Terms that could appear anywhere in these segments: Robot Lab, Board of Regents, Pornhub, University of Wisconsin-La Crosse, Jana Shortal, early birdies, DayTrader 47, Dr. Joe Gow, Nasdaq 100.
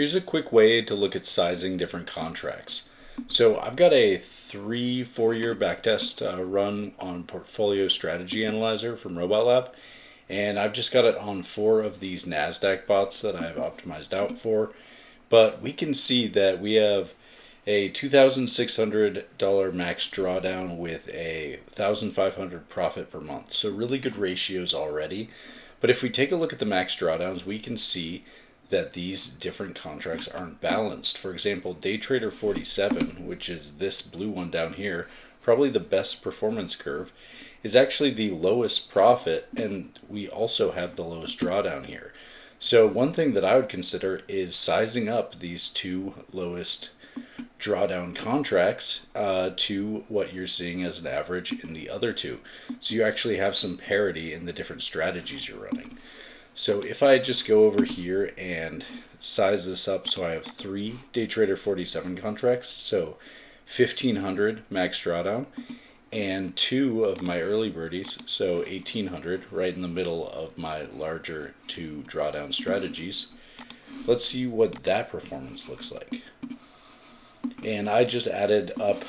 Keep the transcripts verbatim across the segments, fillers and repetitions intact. Here's a quick way to look at sizing different contracts. So I've got a three, four year backtest uh, run on Portfolio Strategy Analyzer from Robot Lab. And I've just got it on four of these NASDAQ bots that I've optimized out for. But we can see that we have a two thousand six hundred dollar max drawdown with a one thousand five hundred dollar profit per month. So really good ratios already. But if we take a look at the max drawdowns, we can see that these different contracts aren't balanced. For example, DayTrader forty-seven, which is this blue one down here, probably the best performance curve, is actually the lowest profit, and we also have the lowest drawdown here. So one thing that I would consider is sizing up these two lowest drawdown contracts uh, to what you're seeing as an average in the other two. So you actually have some parity in the different strategies you're running. So if I just go over here and size this up, so I have three DayTrader forty-seven contracts, so fifteen hundred max drawdown, and two of my early birdies, so eighteen hundred, right in the middle of my larger two drawdown strategies. Let's see what that performance looks like. And I just added up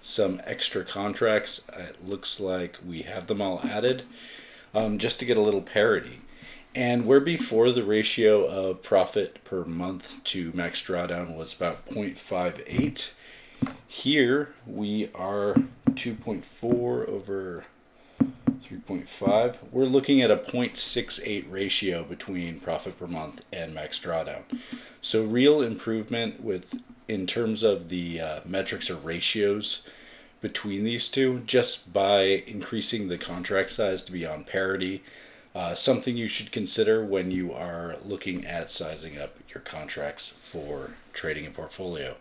some extra contracts. It looks like we have them all added um, just to get a little parity. And where before the ratio of profit per month to max drawdown was about zero point five eight, here we are two point four over three point five. We're looking at a zero point six eight ratio between profit per month and max drawdown. So real improvement with in terms of the uh, metrics or ratios between these two, just by increasing the contract size to be on parity. Uh, something you should consider when you are looking at sizing up your contracts for trading a portfolio.